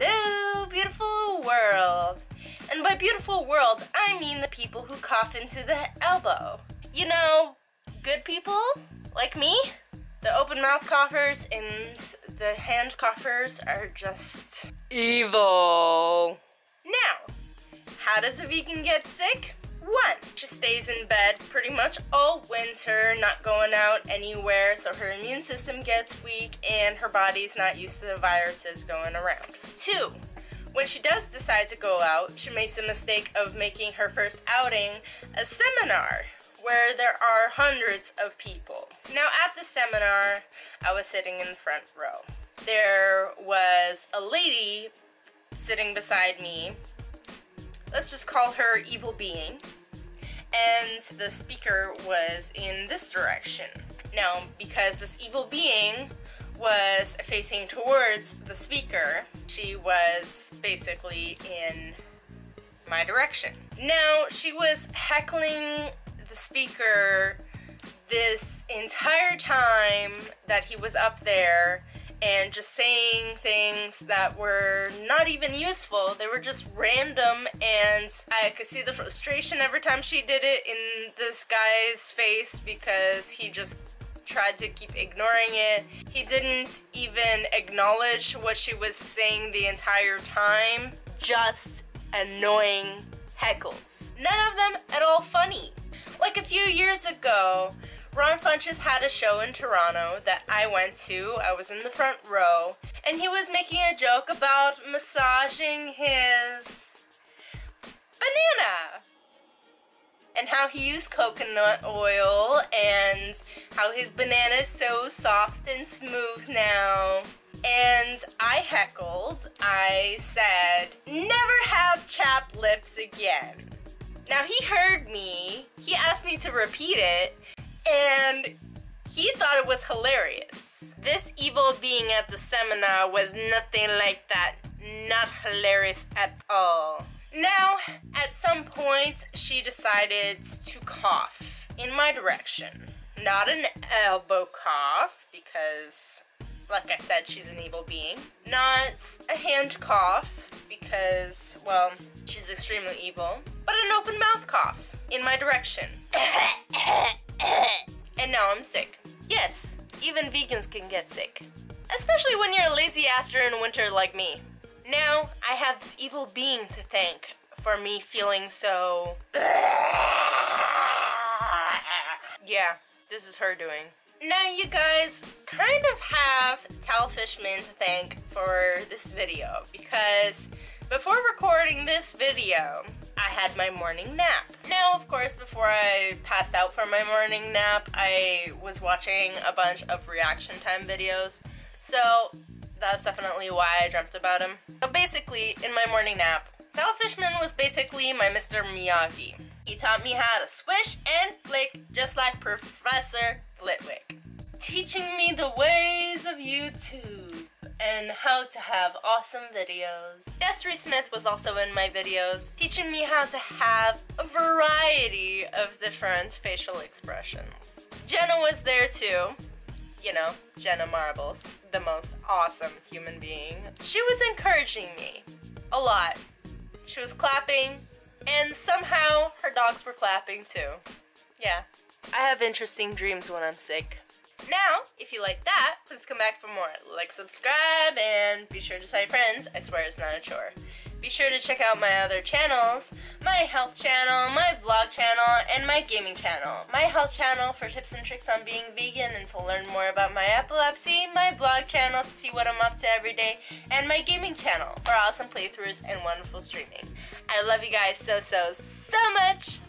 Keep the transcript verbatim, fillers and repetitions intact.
Hello, beautiful world. And by beautiful world, I mean the people who cough into the elbow. You know, good people like me, the open mouth coughers and the hand coughers are just evil. Now, how does a vegan get sick? One, she stays in bed pretty much all winter, not going out anywhere, so her immune system gets weak and her body's not used to the viruses going around. Two, when she does decide to go out, she makes the mistake of making her first outing a seminar where there are hundreds of people. Now at the seminar, I was sitting in the front row. There was a lady sitting beside me. Let's just call her evil being. And the speaker was in this direction. Now, because this evil being was facing towards the speaker, she was basically in my direction. Now, she was heckling the speaker this entire time that he was up there, and just saying things that were not even useful. They were just random, and I could see the frustration every time she did it in this guy's face because he just tried to keep ignoring it. He didn't even acknowledge what she was saying the entire time. Just annoying heckles. None of them at all funny. Like a few years ago, Ron Funches had a show in Toronto that I went to. I was in the front row, and he was making a joke about massaging his banana and how he used coconut oil and how his banana is so soft and smooth now. And I heckled. I said, "Never have chapped lips again." Now he heard me. He asked me to repeat it. And he thought it was hilarious. This evil being at the seminar was nothing like that. Not hilarious at all. Now, at some point, she decided to cough in my direction. Not an elbow cough, because, like I said, she's an evil being. Not a hand cough, because, well, she's extremely evil. But an open mouth cough in my direction. And now I'm sick. Yes, even vegans can get sick. Especially when you're a lazy aster in winter like me. Now, I have this evil being to thank for me feeling so... Yeah, this is her doing. Now you guys kind of have Tal Fishman to thank for this video, because before recording this video, I had my morning nap. Now, of course, before I passed out for my morning nap, I was watching a bunch of Reaction Time videos, so that's definitely why I dreamt about him. So basically, in my morning nap, Tal Fishman was basically my Mister Miyagi. He taught me how to swish and flick, just like Professor Flitwick. Teaching me the ways of YouTube and how to have awesome videos. Destery Smith was also in my videos, teaching me how to have a variety of different facial expressions. Jenna was there too. You know, Jenna Marbles, the most awesome human being. She was encouraging me a lot. She was clapping, and somehow her dogs were clapping too. Yeah, I have interesting dreams when I'm sick. Now, if you like that, please come back for more. Like, subscribe, and be sure to tell your friends. I swear it's not a chore. Be sure to check out my other channels, my health channel, my vlog channel, and my gaming channel. My health channel for tips and tricks on being vegan and to learn more about my epilepsy, my vlog channel to see what I'm up to every day, and my gaming channel for awesome playthroughs and wonderful streaming. I love you guys so, so, so much.